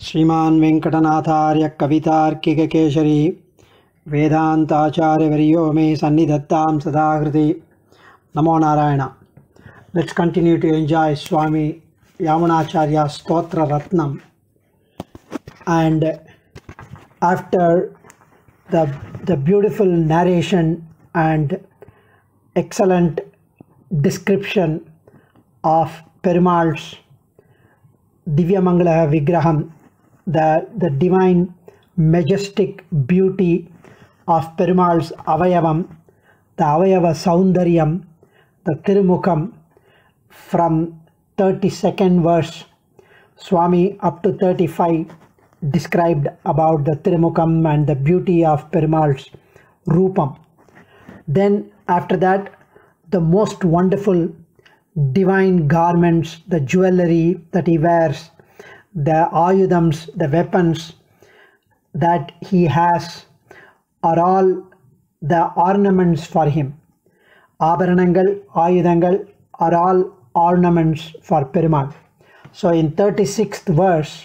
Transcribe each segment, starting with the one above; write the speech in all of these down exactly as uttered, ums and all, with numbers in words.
Sriman Venkateshaya Kavitarkika Keshari Vedanta Variyo Me Sannidhattam Sadakriti Namo Narayana. Let's continue to enjoy Swami Yamunacharya Stotra Ratnam. And after the, the beautiful narration and excellent description of Perumal's Divya Mangala Vigraham, The, the divine majestic beauty of Perumal's Avayavam, the Avayava Saundaryam, the Tirumukham, from thirty-second verse Swami up to thirty-five described about the Tirumukham and the beauty of Perumal's Rupam. Then after that, the most wonderful divine garments, the jewellery that he wears, the ayudhams, the weapons that he has, are all the ornaments for him. Abharanangal, ayudhangal are all ornaments for Perumal. So in thirty-sixth verse,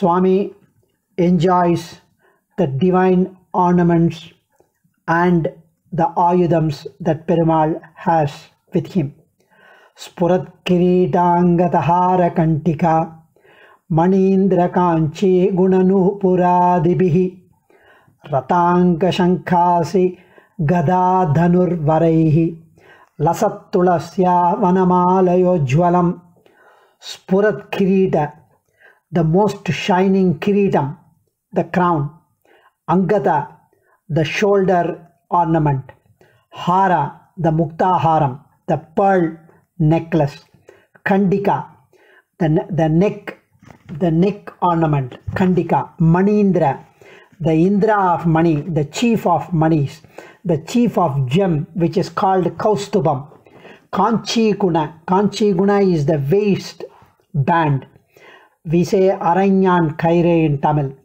Swami enjoys the divine ornaments and the ayudhams that Perumal has with him. Spurat kiritangataha kantika Manindra Kanchi Gunanu Puradibihi Ratanka Shankasi Gada Dhanur Varaihi Lasatulasya Vanamalayo Jwalam Spurat Kirita, the most shining Kiritam, the crown. Angata, the shoulder ornament. Hara, the Muktaharam, the pearl necklace. Kandika, the, the neck the neck ornament. Kandika, Manindra, the Indra of Mani, the chief of Manis, the chief of gem, which is called Kaustubam. Kanchi Guna, Kanchi Guna is the waist band. We say Aranyan Kaire in Tamil.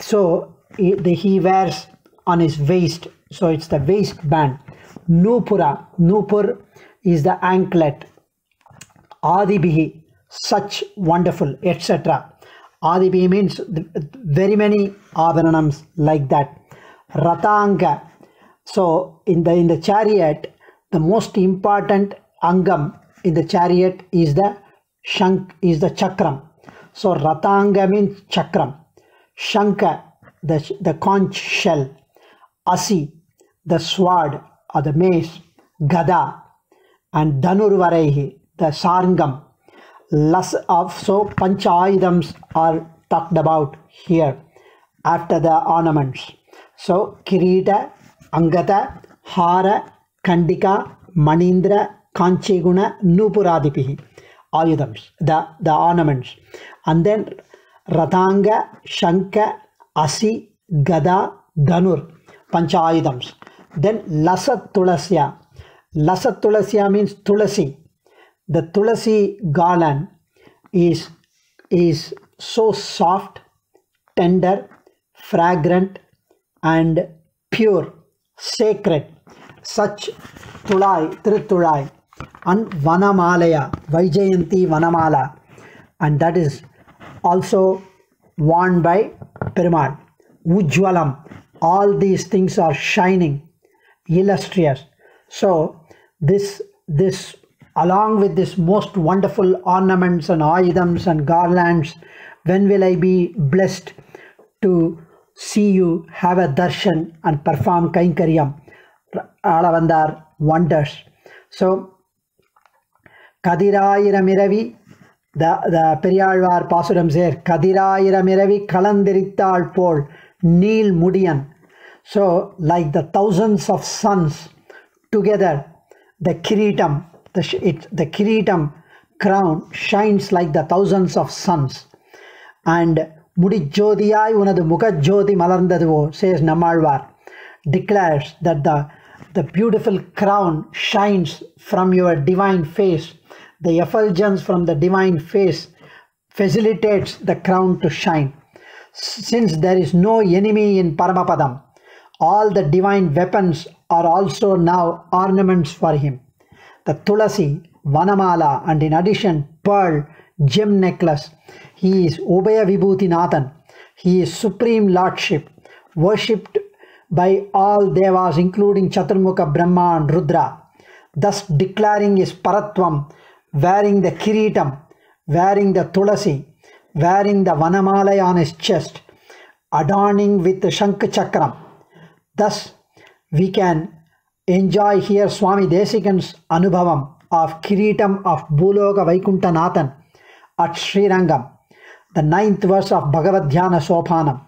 So he wears on his waist, so it's the waist band. Nupura, Nupur is the anklet. Adibihi, such wonderful, et cetera. Adibi means very many abharanams like that. Ratanga. So in the in the chariot, the most important angam in the chariot is the shank, is the chakram. So ratanga means chakram. Shanka, the the conch shell. Asi, the sword or the mace. Gada, and Dhanurvarehi, the sarangam. Less of, so pancha ayudhams are talked about here after the ornaments. So Kirita, Angata, Hara, Kandika, Manindra, Kanchiguna, Nupuradipihi, ayudhams, the, the ornaments. And then Ratanga, Shanka, Asi, Gada, Dhanur, pancha ayudhams. Then Lasat Tulasya. Lasat Tulasya means Tulasi. The Tulasi garland is, is so soft, tender, fragrant and pure, sacred. Such Tulai, Tritulai and Vanamalaya, Vajayanti Vanamala, and that is also worn by Perumal. Ujwalam, all these things are shining, illustrious. So this, this along with this most wonderful ornaments and ayudhams and garlands, when will I be blessed to see you, have a darshan and perform kainkaryam? Alavandar wonders. So, Kadirayiramiravi, the, the Periyalvar Pasuram says, Kadirayiramiravi kalandirittal pol, Neil Mudian. So, like the thousands of suns together, the Kiritam, The, it, the Kiritam crown shines like the thousands of suns. And Mudijodiyai unadu mukajyoti malarndadu, says Nammalwar, declares that the, the beautiful crown shines from your divine face. The effulgence from the divine face facilitates the crown to shine. Since there is no enemy in Paramapadam, all the divine weapons are also now ornaments for him. The Tulasi, Vanamala, and in addition, pearl, gem necklace. He is Obaya Vibhuti Nathan. He is Supreme Lordship, worshipped by all Devas including Chaturmukha Brahma and Rudra, thus declaring his Paratvam, wearing the Kiritam, wearing the Tulasi, wearing the Vanamalai on his chest, adorning with the Shankh Chakram. Thus we can enjoy here Swami Desikan's Anubhavam of Kiritam of Bhuloka Vaikunta Nathan at Srirangam, the ninth verse of Bhagavad Dhyana Sophanam.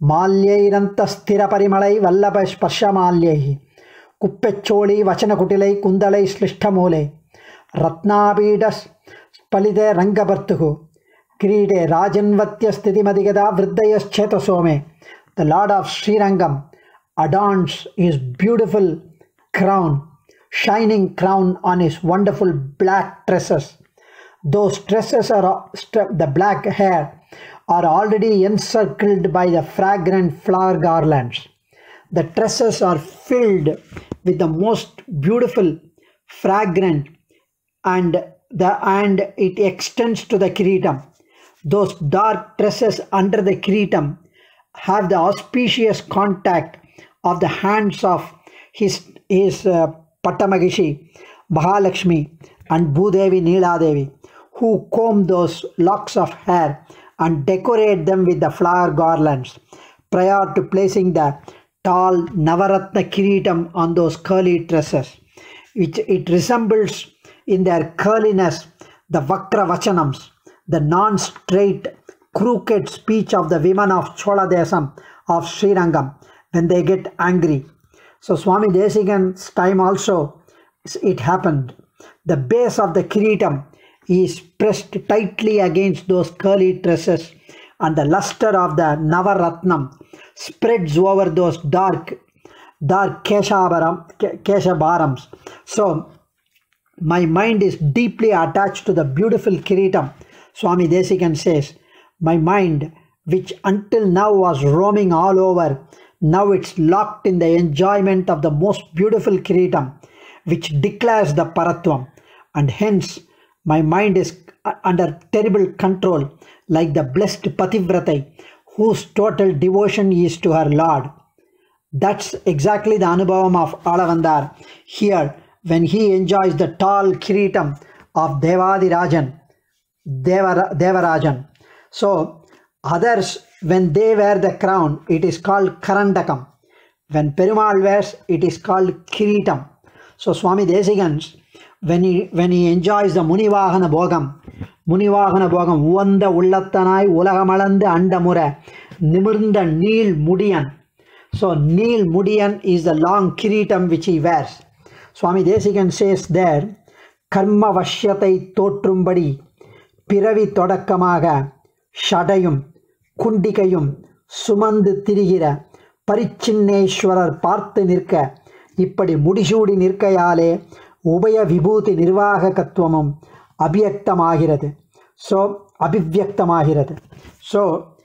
Malyairanta sthira parimalai vallabha sparsha malyaihi kuppecholi vachana kutilai kundalai slishtamolai ratnabidas palide rangabartuhu kride rajanvatya sthitimadigada vriddayas chetasome. The Lord of Srirangam adorns his beautiful crown, shining crown on his wonderful black tresses. Those tresses are the black hair are already encircled by the fragrant flower garlands. The tresses are filled with the most beautiful, fragrant, and the and it extends to the Kiritam. Those dark tresses under the Kiritam have the auspicious contact of the hands of his his uh, Pattamagishi, Bahalakshmi, and Bhudevi Niladevi, who comb those locks of hair and decorate them with the flower garlands prior to placing the tall Navaratna Kiritam on those curly tresses. It, it resembles in their curliness the Vakra Vachanams, the non-straight, crooked speech of the women of Choladesam of Srirangam when they get angry. So Swami Desikan's time also it happened. The base of the Kiritam is pressed tightly against those curly tresses, and the luster of the Navaratnam spreads over those dark, dark Keshabaram, Keshabarams. So my mind is deeply attached to the beautiful Kiritam. Swami Desikan says, my mind, which until now was roaming all over, now it's locked in the enjoyment of the most beautiful Kiritam, which declares the Paratvam, and hence my mind is under terrible control, like the blessed Pativratai, whose total devotion is to her Lord. That's exactly the Anubhavam of Alavandar here, when he enjoys the tall Kiritam of Devadirajan, Deva, Devarajan. So others, when they wear the crown, it is called Karandakam. When Perumal wears, it is called Kiritam. So Swami Desikan's, when he, when he enjoys the Munivaahana Bhogam, Munivaahana Bhogam, Uvanda Ullattanai, Ulagamalanda Andamura, Nimirnda Neel Mudiyan. So Neel Mudiyan is the long Kiritam which he wears. Swami Desikan says there, Karma Vashyatai Totrumbadi, Piravi Todakamaga, Shadayum, Kundikayum, Sumand Tirigira, Parichinneshwarar Partha Nirka, Ippadi Mudishudi Nirkayale, Ubaya Vibhuti Nirvahakatvamam Abhyaktamahirate. So, Abhivyaktamahirate. So,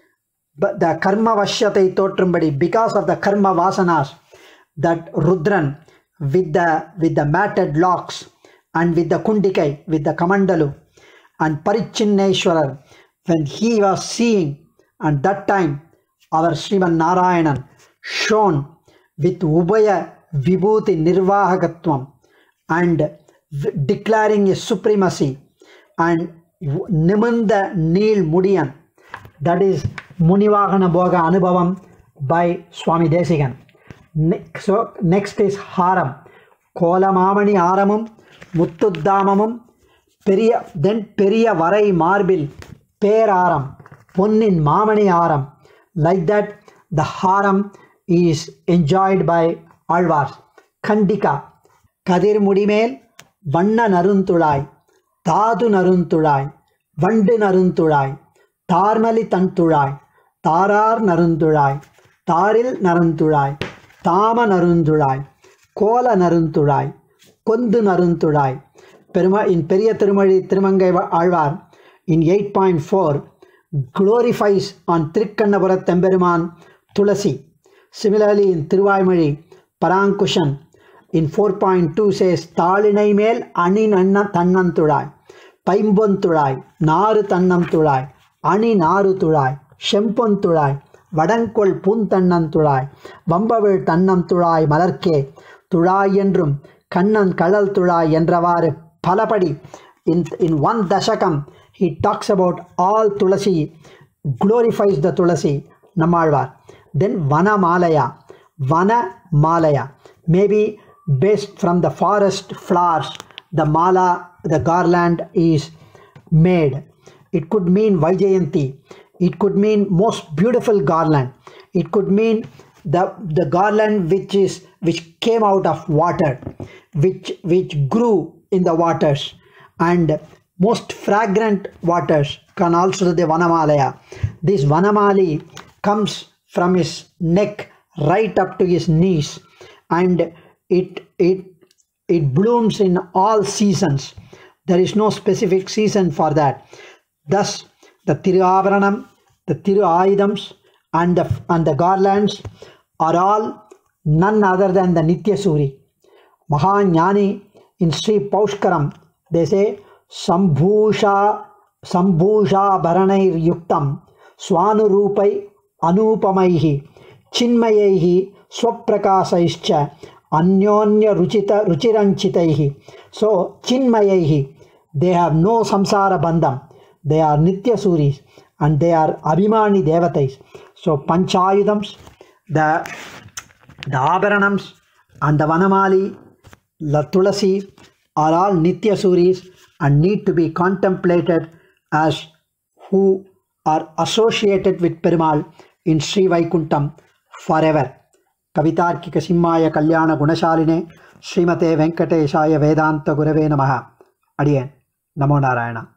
but the Karma Vashyatai Totrumbadi, because of the Karma Vasanas, that Rudran with the, with the matted locks and with the Kundikai, with the Kamandalu, and Parichinneshwarar, when he was seeing, and that time our Sriman Narayanan shone with Ubaya Vibhuti Nirvahakatvam, and declaring his supremacy, and Nimanda Neel Mudiyan. That is Munivaahana Bhoga Anubhavam by Swami Desikan. Next, so next is Haram. Kolamamani Haramam Muttudamamam Periya, then Periyavarai Marbil Pair Haram, Punnin Mamani Haram. Like that, the Haram is enjoyed by Alvars. Kandika Kadir Mudimel, Vanna Naruntulai, Tadu Naruntulai, Vandu Naruntulai, Tarmali Tantulai, Tarar Naruntulai, Taril Naruntulai, Tama Naruntulai, Kola Naruntulai, Kundu Naruntulai. In Periyatramarai Trivandrumai Alvar, in eight point four, glorifies on Trikkannapura Temperuman Tulasi. Similarly, in Tiruvaymalai Parankushan, in four point two says, Thalinai mel anin anna thannantulai, பைம்பொந்துழாய் நாறு தன்னந்துழாய் அணி நாறு துழாய் செம்பொந்துழாய் வடங்கொள் பூந்தன்னந்துழாய் வம்பவிழ் தன்னந்துழாய் மலர்க்கே துழாய் என்றும் கண்ணன் கழல் துழாய் என்றவாறு பலபடி in in one dashakam he talks about all tulasi, glorifies the tulasi. Nammalwar then vanamalaya, vanamalaya maybe based from the forest flowers, the mala, the garland is made. It could mean Vajayanti, it could mean most beautiful garland, it could mean the the garland which is which came out of water, which which grew in the waters, and most fragrant waters can also the vanamalaya. This vanamali comes from his neck right up to his knees, and it it it blooms in all seasons. There is no specific season for that. Thus the tiruavaranam, the tiruayidams, and the and the garlands are all none other than the Nityasuri. Mahanyani in Sri Paushkaram, they say sambhusha sambhusha bharanair yuktam swanurupai anupamaihi chinmayaihi swaprakasaischya anyonya ruchita ruchiranchitaihi. So chinmayaihi, they have no samsara bandham, they are Nityasuris and they are abhimani devatais. So panchayudams, the the abharanams and the vanamali, the tulasi are all Nityasuris and need to be contemplated as who are associated with Perumal in Sri Vaikuntam forever. Kavitarkika Simhaya Kalyana Gunashaline Srimate Venkateshaya Vedanta Gurave Namaha. Adiyan Namo Narayana.